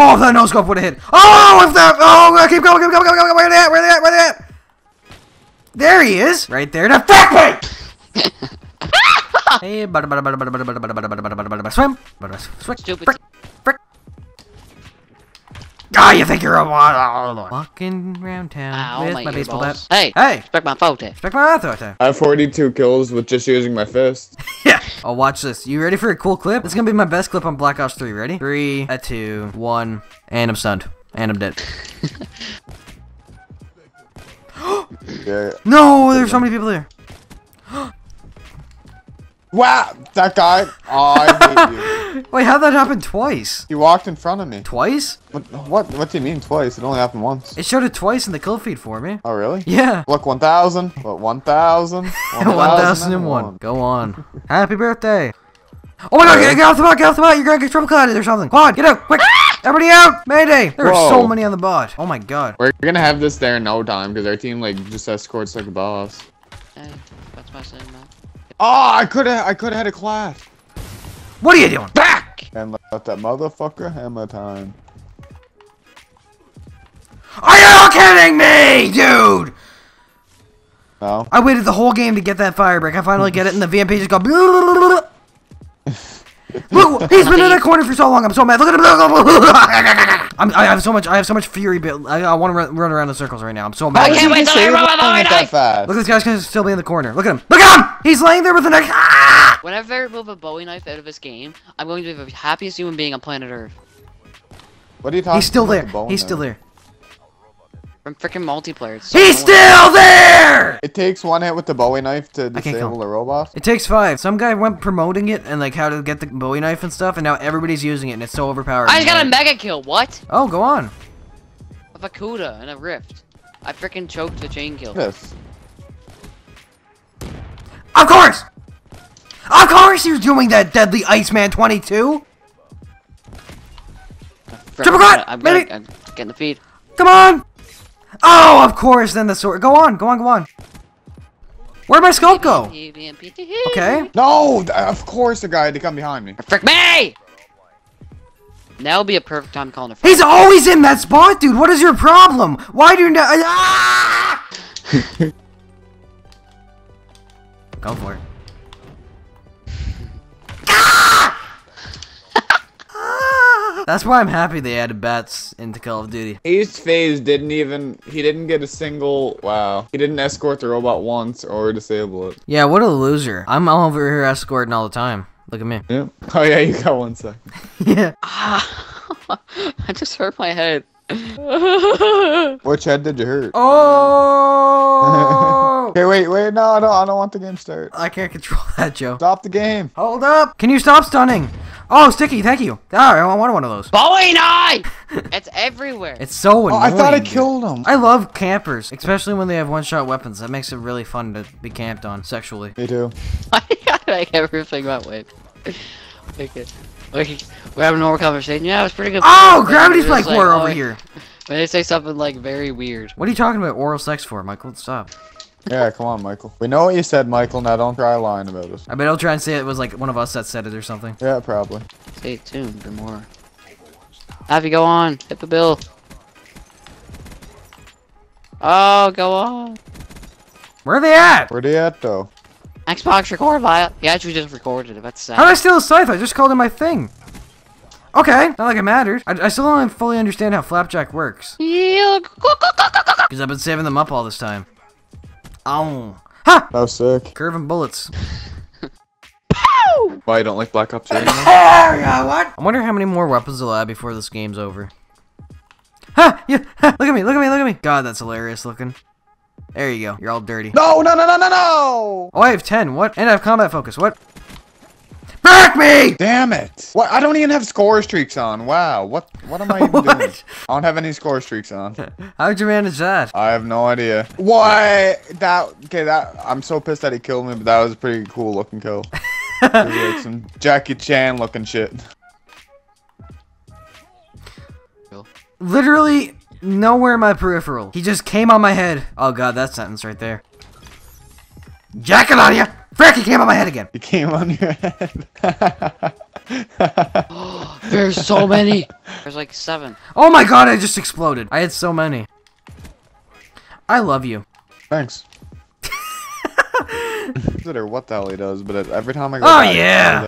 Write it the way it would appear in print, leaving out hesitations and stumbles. Oh, if that no scope would have hit. Oh, if that. Oh, keep going. Where they at? There he is, right there. The fact me. Hey, swim. Stupid. Ah, you think you're a walking round town with my baseball bat. Hey, respect my photo. I have 42 kills with just using my fist. Yeah. Oh, watch this. You ready for a cool clip? It's gonna be my best clip on Black Ops 3. Ready? 3, 2, 1, and I'm stunned. And I'm dead. Yeah. No, there's so many people there. Wow, that guy. Oh, I hate you. Wait, how'd that happen twice? You walked in front of me. Twice? What do you mean twice? It only happened once. It showed it twice in the kill feed for me. Oh, really? Yeah. Look, 1,000. What, 1,000? 1,001. Go on. Happy birthday. Oh my god, get off the bot, You're gonna get trouble collided or something. Quad, get out, quick. Everybody out! Mayday! There are so many on the bot. Oh my god. We're gonna have this there in no time because our team like just escorts like a boss. Hey, what's my saying now? Oh, I could have had a clash. What are you doing? Back! And let that motherfucker hammer time. Are you kidding me, dude? No. I waited the whole game to get that firebreak. I finally get it, and the VMP just go. Look, he's been in that corner for so long. I'm so mad. Look at him. I have so much fury, but I want to run around in circles right now. I'm so mad. I can't wait till I run my Bowie knife. Look, this guy's gonna still be in the corner. Look at him. Look at him. He's laying there with an knife. Ah! Whenever I remove a Bowie knife out of this game, I'm going to be the happiest human being on planet Earth. What are you talking about? He's still there. He's still there. From freaking multiplayer. So he's still there! It takes one hit with the Bowie knife to disable the robot. It takes 5. Some guy went promoting it and like how to get the Bowie knife and stuff, and now everybody's using it and it's so overpowered. I just got a mega kill. What? Oh, go on. With a cuda and a rift. I freaking choked the chain kill. Yes. Of course! Of course you're doing that, deadly Iceman 22! Triple cut! I'm getting the feed. Come on! Oh, of course, then the sword. Go on, go on, go on. Where'd my scope go? Okay. No, of course the guy had to come behind me. Frick me! Now would be a perfect time calling a frick. He's always in that spot, dude. What is your problem? Why do you not? Ah! Go for it. That's why I'm happy they added bats into Call of Duty. East FaZe didn't get a single, wow. He didn't escort the robot once or disable it. Yeah, what a loser. I'm over here escorting all the time. Look at me. Yeah. Oh yeah, you got 1 sec. Yeah. Ah, I just hurt my head. Which head did you hurt? Oh! Okay, wait, no, I don't want the game start. I can't control that, Joe. Stop the game. Hold up. Can you stop stunning? Oh, sticky, thank you. Alright, I want one of those. Bowie knife! It's everywhere. It's so annoying. Oh, I thought I killed him. I love campers, especially when they have one-shot weapons. That makes it really fun to be camped on sexually. Me too. I gotta make everything that way. Okay. Like, we're having a normal conversation. Yeah, it was pretty good. Oh, gravity's like war over here. When they say something like very weird. What are you talking about oral sex for, Michael? Stop. Yeah, come on, Michael. We know what you said, Michael. Now don't try lying about it. I bet I'll try and say it was like one of us that said it or something. Yeah, probably. Stay tuned for more. Happy, go on. Hit the bill. Oh, go on. Where are they at? Where are they at, though? Xbox record file. Yeah, actually just recorded it. That's sad. How did I steal a scythe? I just called it my thing. Okay, not like it matters. I still don't fully understand how flapjack works. Yeah. Because I've been saving them up all this time. Oh. Ha! That was sick. Curving bullets. Pow! Why you don't like Black Ops 3 anymore? I wonder how many more weapons they'll add before this game's over. Ha! Yeah! Ha! Look at me! Look at me! Look at me! God, that's hilarious looking. There you go. You're all dirty. No! Oh, I have 10. What? And I have combat focus. What? Back me! Damn it! What? I don't even have score streaks on. Wow. What am I even doing? I don't have any score streaks on. How'd you manage that? I have no idea. What? I'm so pissed that he killed me, but that was a pretty cool looking kill. It was like some Jackie Chan looking shit. Literally nowhere in my peripheral. He just came on my head. Oh god, that sentence right there. Jack it on ya! Frick, he came on my head again. He came on your head. There's so many. There's like 7. Oh my god, I just exploded. I had so many. I love you. Thanks. I consider what the hell he does, but every time I go back,